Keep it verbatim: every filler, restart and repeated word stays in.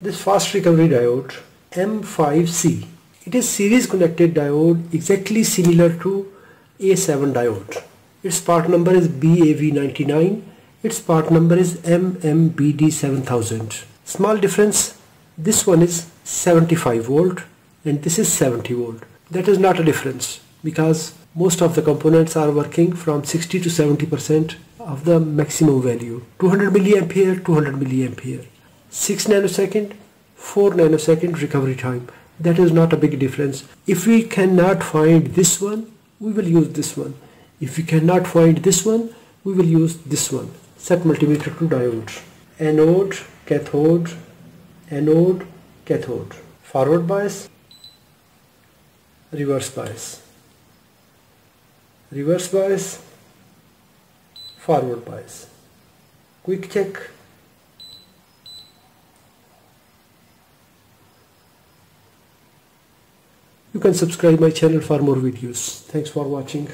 This fast recovery diode M five C, it is series connected diode exactly similar to A seven diode. Its part number is B A V ninety-nine, its part number is M M B D seven thousand. Small difference, this one is seventy-five volt and this is seventy volt. That is not a difference because most of the components are working from sixty to seventy percent of the maximum value. two hundred milliampere, two hundred milliampere. six nanosecond, four nanosecond recovery time. That is not a big difference. If we cannot find this one, we will use this one. If we cannot find this one, we will use this one. Set multimeter to diode. Anode, cathode, anode, cathode. Forward bias, reverse bias. Reverse bias, forward bias. Quick check. You can subscribe my channel for more videos. Thanks for watching.